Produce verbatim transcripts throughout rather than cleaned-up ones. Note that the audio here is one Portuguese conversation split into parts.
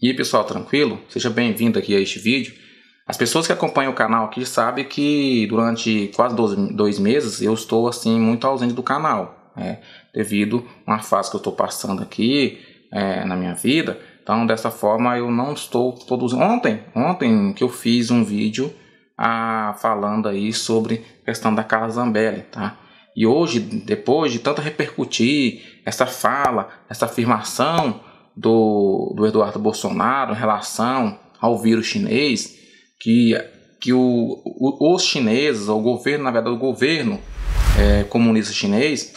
E aí, pessoal, tranquilo? Seja bem-vindo aqui a este vídeo. As pessoas que acompanham o canal aqui sabem que durante quase dois meses eu estou assim muito ausente do canal, né? Devido a uma fase que eu estou passando aqui é, na minha vida. Então, dessa forma, eu não estou produzindo. Ontem, ontem que eu fiz um vídeo ah, falando aí sobre a questão da Carla Zambelli, tá? E hoje, depois de tanto repercutir essa fala, essa afirmação do, do Eduardo Bolsonaro em relação ao vírus chinês, que, que o, o, os chineses, o governo, na verdade o governo é, comunista chinês,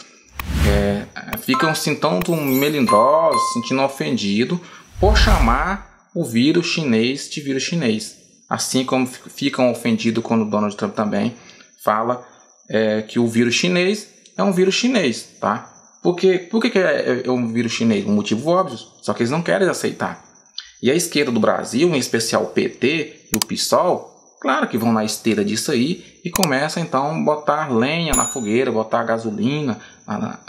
é, ficam assim tanto melindrosos, se sentindo ofendido por chamar o vírus chinês de vírus chinês. Assim como ficam ofendidos quando o Donald Trump também fala é, que o vírus chinês é um vírus chinês, tá? Porque, por que, que é, é um vírus chinês? Um motivo óbvio, só que eles não querem aceitar. E a esquerda do Brasil, em especial o P T e o P SOL, claro que vão na esteira disso aí e começam então a botar lenha na fogueira, botar gasolina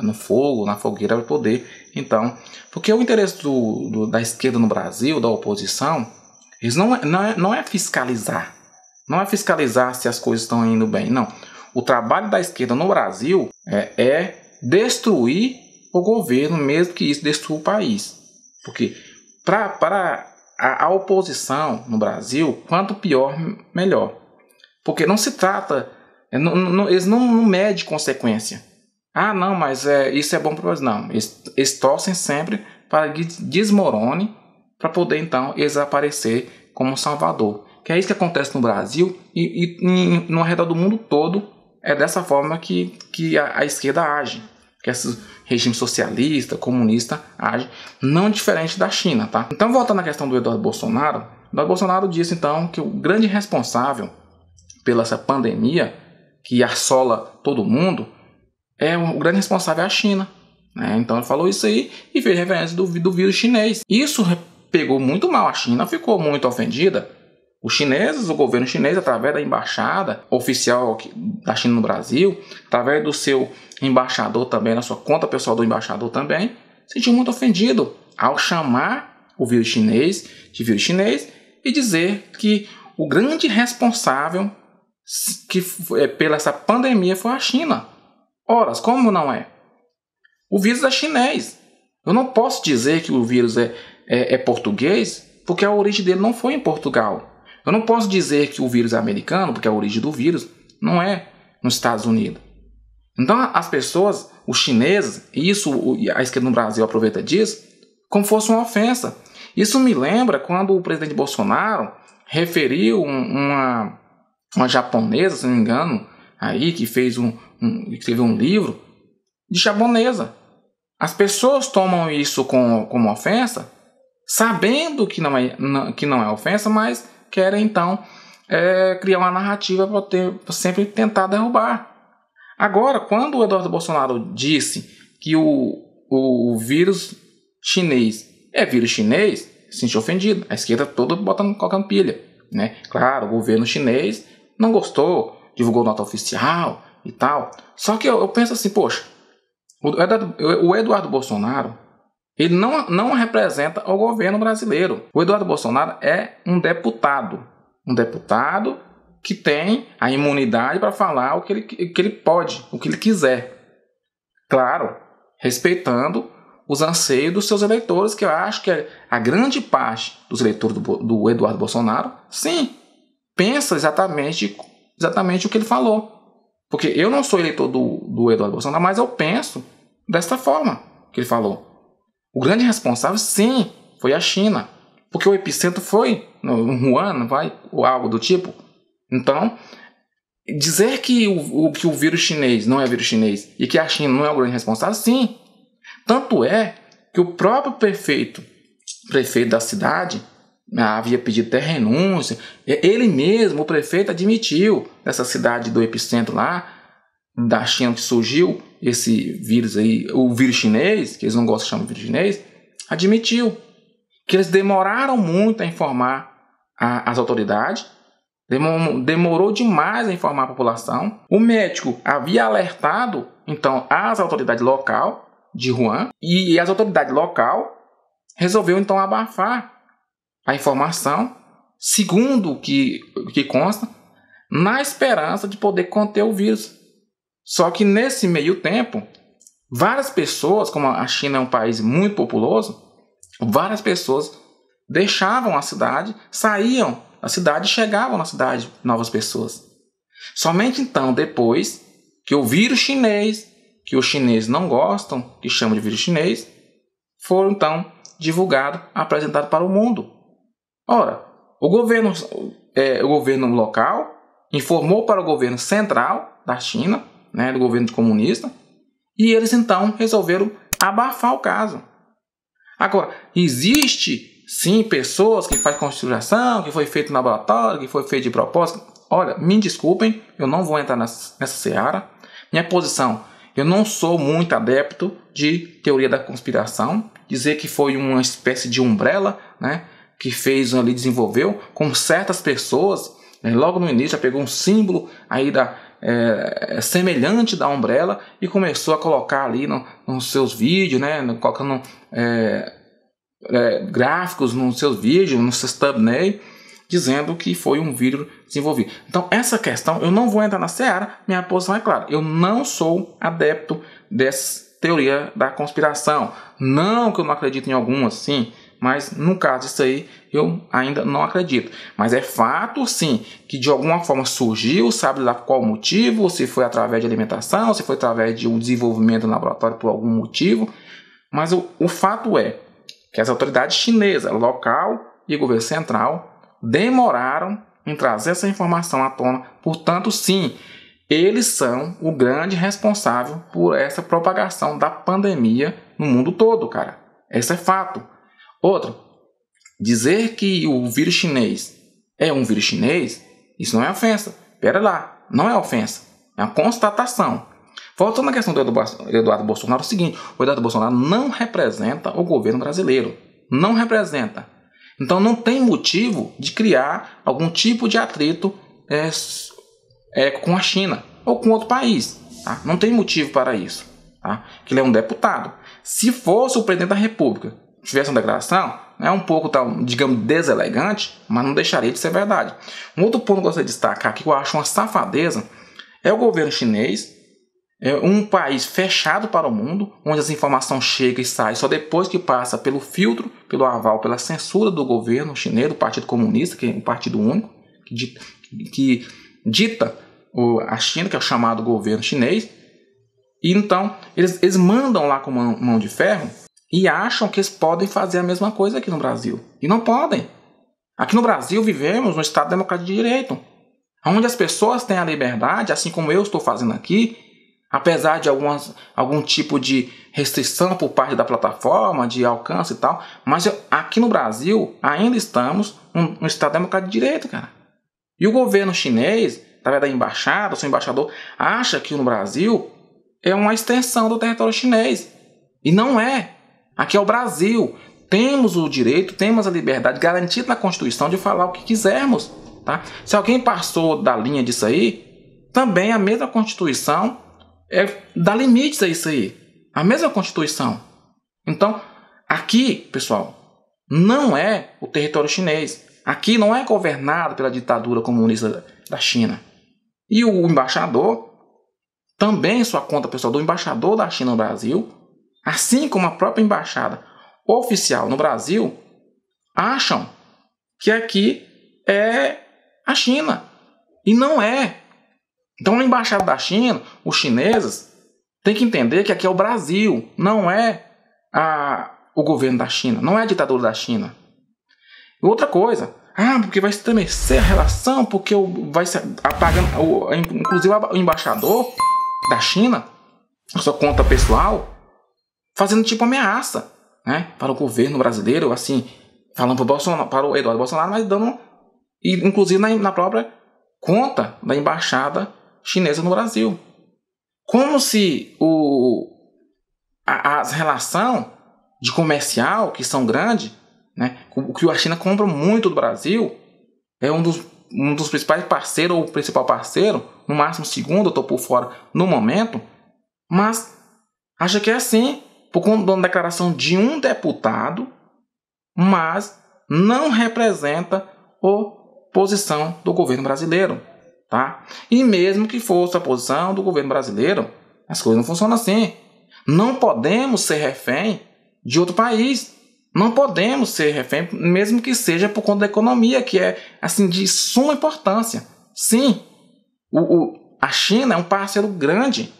no fogo, na fogueira para poder. Então, porque o interesse do, do, da esquerda no Brasil, da oposição, eles não, não, é, não é fiscalizar. Não é fiscalizar se as coisas estão indo bem, não. O trabalho da esquerda no Brasil é, é destruir o governo, mesmo que isso destrua o país. Porque Pra, para a, a oposição no Brasil, quanto pior, melhor. Porque não se trata... Não, não, eles não, não medem consequência. Ah, não, mas é, isso é bom para nós. Não, eles, eles torcem sempre para que desmorone, para poder, então, eles aparecer como salvador. Que é isso que acontece no Brasil e, e em, no redor do mundo todo. É dessa forma que, que a, a esquerda age. Que esse regime socialista, comunista age, não diferente da China, tá? Então, voltando à questão do Eduardo Bolsonaro, o Eduardo Bolsonaro disse, então, que o grande responsável pela essa pandemia que assola todo mundo é o grande responsável é a China, né? Então, ele falou isso aí e fez referência do, do vírus chinês. Isso pegou muito mal a China, ficou muito ofendida. Os chineses, o governo chinês, através da embaixada oficial da China no Brasil, através do seu embaixador também, na sua conta pessoal do embaixador também, se sentiu muito ofendido ao chamar o vírus chinês de vírus chinês e dizer que o grande responsável que foi, pela essa pandemia foi a China. Ora, como não é? O vírus é chinês. Eu não posso dizer que o vírus é, é, é português, porque a origem dele não foi em Portugal. Eu não posso dizer que o vírus é americano, porque a origem do vírus não é nos Estados Unidos. Então as pessoas, os chineses, e isso a esquerda no Brasil aproveita disso, como fosse uma ofensa. Isso me lembra quando o presidente Bolsonaro referiu uma, uma japonesa, se não me engano, aí, que fez um, um, que escreveu um livro de japonesa. As pessoas tomam isso como, como ofensa, sabendo que não é, que não é ofensa, mas querem, então, é, criar uma narrativa para ter sempre tentar derrubar. Agora, quando o Eduardo Bolsonaro disse que o, o vírus chinês é vírus chinês, se sentiu ofendido. A esquerda toda botando, colocando pilha, né? Claro, o governo chinês não gostou, divulgou nota oficial e tal. Só que eu, eu penso assim, poxa, o Eduardo, o Eduardo Bolsonaro, ele não, não representa o governo brasileiro. O Eduardo Bolsonaro é um deputado. Um deputado que tem a imunidade para falar o que ele, que ele pode, o que ele quiser. Claro, respeitando os anseios dos seus eleitores, que eu acho que é a grande parte dos eleitores do, do Eduardo Bolsonaro, sim, pensa exatamente, exatamente o que ele falou. Porque eu não sou eleitor do, do Eduardo Bolsonaro, mas eu penso desta forma que ele falou. O grande responsável, sim, foi a China. Porque o epicentro foi no Wuhan, não vai? Ou algo do tipo. Então, dizer que o, que o vírus chinês não é vírus chinês e que a China não é o grande responsável, sim. Tanto é que o próprio prefeito, prefeito da cidade havia pedido até renúncia. Ele mesmo, o prefeito, admitiu nessa cidade do epicentro lá, da China que surgiu esse vírus aí, o vírus chinês, que eles não gostam de chamar de vírus chinês, admitiu que eles demoraram muito a informar a, as autoridades, demorou demais a informar a população. O médico havia alertado, então, as autoridades local de Wuhan, e as autoridades local resolveu, então, abafar a informação, segundo o que, que consta, na esperança de poder conter o vírus. Só que nesse meio tempo, várias pessoas, como a China é um país muito populoso, várias pessoas deixavam a cidade, saíam da cidade e chegavam na cidade novas pessoas. Somente então, depois que o vírus chinês, que os chineses não gostam, que chamam de vírus chinês, foram então divulgados, apresentados para o mundo. Ora, o governo, é, o governo local informou para o governo central da China, né, do governo comunista, e eles então resolveram abafar o caso. Agora, existe sim pessoas que fazem conspiração, que foi feito no laboratório, que foi feito de propósito. Olha, me desculpem, eu não vou entrar nessa, nessa seara. Minha posição, eu não sou muito adepto de teoria da conspiração, dizer que foi uma espécie de umbrella, né, que fez ali, desenvolveu com certas pessoas, né, logo no início já pegou um símbolo aí da, é, semelhante da umbrella e começou a colocar ali no, nos seus vídeos, né, colocando é, é, gráficos nos seus vídeos, nos seus thumbnails, dizendo que foi um vírus desenvolvido. Então, essa questão, eu não vou entrar na seara, minha posição é clara. Eu não sou adepto dessa teoria da conspiração. Não que eu não acredito em algumas, sim, mas no caso disso aí, eu ainda não acredito. Mas é fato, sim, que de alguma forma surgiu, sabe lá qual motivo, se foi através de alimentação, se foi através de um desenvolvimento no laboratório por algum motivo. Mas o, o fato é que as autoridades chinesas, local e governo central, demoraram em trazer essa informação à tona. Portanto, sim, eles são o grande responsável por essa propagação da pandemia no mundo todo, cara. Esse é fato. Outro, dizer que o vírus chinês é um vírus chinês, isso não é ofensa. Pera lá, não é ofensa, é uma constatação. Voltando à questão do Eduardo Bolsonaro, é o seguinte, o Eduardo Bolsonaro não representa o governo brasileiro, não representa. Então não tem motivo de criar algum tipo de atrito é, é, com a China ou com outro país. Tá? Não tem motivo para isso. Tá? Que ele é um deputado. Se fosse o presidente da República, tivesse uma declaração, é um pouco, tá, digamos, deselegante, mas não deixaria de ser verdade. Um outro ponto que eu gostaria de destacar, que eu acho uma safadeza, é o governo chinês, é um país fechado para o mundo, onde as informações chegam e saem só depois que passa pelo filtro, pelo aval, pela censura do governo chinês, do Partido Comunista, que é um partido único, que dita, que dita a China, que é o chamado governo chinês. E então, eles, eles mandam lá com mão, mão de ferro e acham que eles podem fazer a mesma coisa aqui no Brasil. E não podem. Aqui no Brasil vivemos um Estado democrático de direito, onde as pessoas têm a liberdade, assim como eu estou fazendo aqui, apesar de algumas, algum tipo de restrição por parte da plataforma, de alcance e tal, mas eu, aqui no Brasil ainda estamos um, um Estado democrático de direito, cara. E o governo chinês, através da embaixada, o seu embaixador, acha que no Brasil é uma extensão do território chinês. E não é. Aqui é o Brasil. Temos o direito, temos a liberdade garantida na Constituição de falar o que quisermos. Tá? Se alguém passou da linha disso aí, também a mesma Constituição É, dá limites a isso aí. A mesma Constituição. Então, aqui, pessoal, não é o território chinês. Aqui não é governado pela ditadura comunista da China. E o embaixador, também sua conta pessoal do embaixador da China no Brasil, assim como a própria embaixada oficial no Brasil, acham que aqui é a China. E não é. Então, na embaixada da China, os chineses têm que entender que aqui é o Brasil, não é a, o governo da China, não é a ditadura da China. Outra coisa, ah, porque vai estremecer a relação, porque vai se apagando, inclusive o embaixador da China, a sua conta pessoal, fazendo tipo ameaça, né, para o governo brasileiro, assim, falando para o, Bolsonaro, para o Eduardo Bolsonaro, mas dando, inclusive na, na própria conta da embaixada chinesa no Brasil. Como se o, a, a relação de comercial, que são grandes, né, o que a China compra muito do Brasil, é um dos, um dos principais parceiros, ou o principal parceiro, no máximo segundo, eu estou por fora no momento, mas acha que é assim, por conta da declaração de um deputado, mas não representa a posição do governo brasileiro, tá? E mesmo que fosse a posição do governo brasileiro, as coisas não funcionam assim. Não podemos ser refém de outro país. Não podemos ser refém, mesmo que seja por conta da economia, que é assim de suma importância. Sim, o, o, a China é um parceiro grande,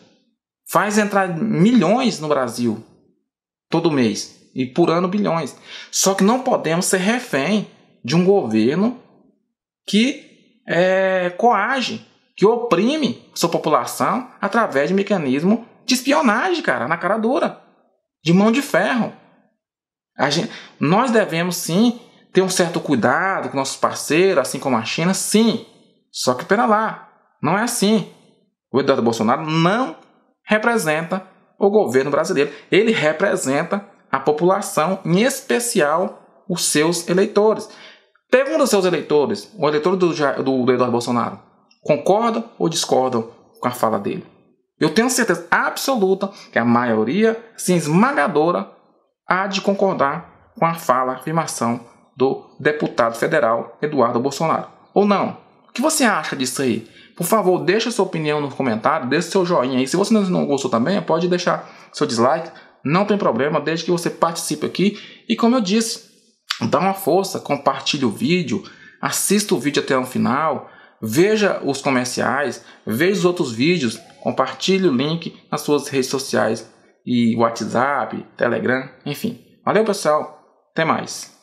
faz entrar milhões no Brasil todo mês e por ano bilhões. Só que não podemos ser refém de um governo que é, coage, que oprime sua população através de mecanismo de espionagem, cara, na cara dura, de mão de ferro. A gente, nós devemos sim ter um certo cuidado com nossos parceiros, assim como a China, sim. Só que pera lá, não é assim. O Eduardo Bolsonaro não representa o governo brasileiro. Ele representa a população, em especial os seus eleitores. Pergunta aos seus eleitores, o eleitor do, do, do Eduardo Bolsonaro, concordam ou discordam com a fala dele? Eu tenho certeza absoluta que a maioria, sim, esmagadora, há de concordar com a fala, a afirmação do deputado federal Eduardo Bolsonaro. Ou não? O que você acha disso aí? Por favor, deixa sua opinião no comentário, deixa seu joinha aí. Se você não gostou também, pode deixar seu dislike, não tem problema, desde que você participe aqui. E como eu disse, dá uma força, compartilhe o vídeo, assista o vídeo até o final, veja os comerciais, veja os outros vídeos, compartilhe o link nas suas redes sociais, e WhatsApp, Telegram, enfim. Valeu, pessoal. Até mais.